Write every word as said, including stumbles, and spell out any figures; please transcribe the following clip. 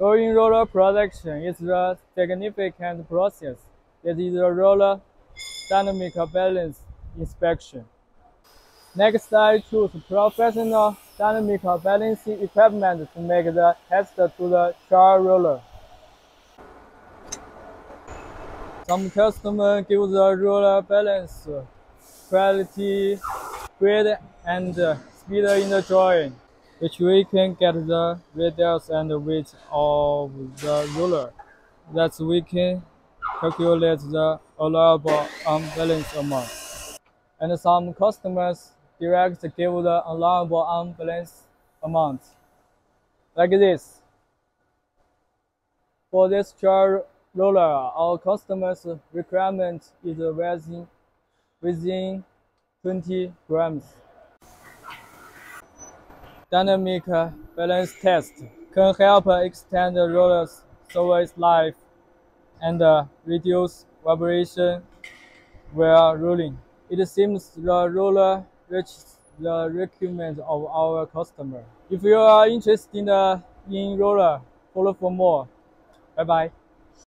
During roller production is a significant process. It is a roller dynamic balance inspection. Next, I choose professional dynamic balancing equipment to make the test to the trial roller. Some customers give the roller balance, quality, grade, and speed in the drawing, which we can get the radius and width of the roller. That we can calculate the allowable unbalanced amount. And some customers direct give the allowable unbalanced amount, like this. For this trial roller, our customers' requirement is within within twenty grams. Dynamic balance test can help extend the roller's service life and reduce vibration while rolling. It seems the roller reaches the requirement of our customer. If you are interested in roller, follow for more. Bye bye.